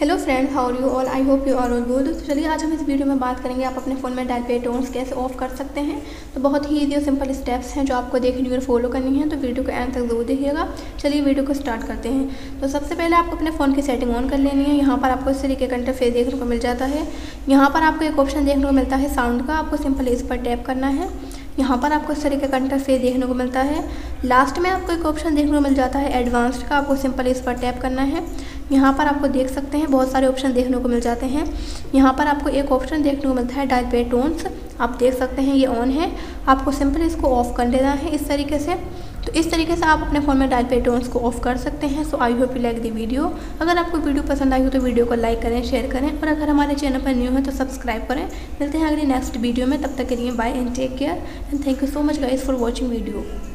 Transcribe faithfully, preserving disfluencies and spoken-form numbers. Hello friends, how are you all, I hope you are all good. तो चलिए आज हम इस वीडियो में बात करेंगे आप अपने फ़ोन में डायल पे टोन्स कैसे ऑफ कर सकते हैं। तो बहुत ही इजी और सिंपल स्टेप्स हैं जो आपको देखने और फॉलो करनी है, तो वीडियो को एंड तक जरूर देखिएगा। चलिए वीडियो को स्टार्ट करते हैं। तो सबसे पहले आपको अपने फ़ोन की सेटिंग ऑन कर लेनी है। यहाँ पर आपको इस तरीके का इंटरफेस देखने को मिल जाता है। यहाँ पर आपको एक ऑप्शन देखने को मिलता है साउंड का, आपको सिंपल इस पर टैप करना है। यहाँ पर आपको इस तरीके का इंटरफेस देखने को मिलता है। लास्ट में आपको एक ऑप्शन देखने को मिल जाता है एडवांस्ड का, आपको सिंपल इस पर टैप करना है। यहाँ पर आपको देख सकते हैं बहुत सारे ऑप्शन देखने को मिल जाते हैं। यहाँ पर आपको एक ऑप्शन देखने को मिलता है डायल पे टोन्स, आप देख सकते हैं ये ऑन है, आपको सिंपल इसको ऑफ़ कर देना है इस तरीके से। तो इस तरीके से आप अपने फ़ोन में डायल पे टोन्स को ऑफ कर सकते हैं। So I hope you like the video. अगर आपको वीडियो पसंद आई हो तो वीडियो को लाइक करें, शेयर करें, और अगर हमारे चैनल पर न्यू है तो सब्सक्राइब करें। मिलते हैं अगली नेक्स्ट वीडियो में, तब तक के लिए bye and take care and thank you so much guys for watching video.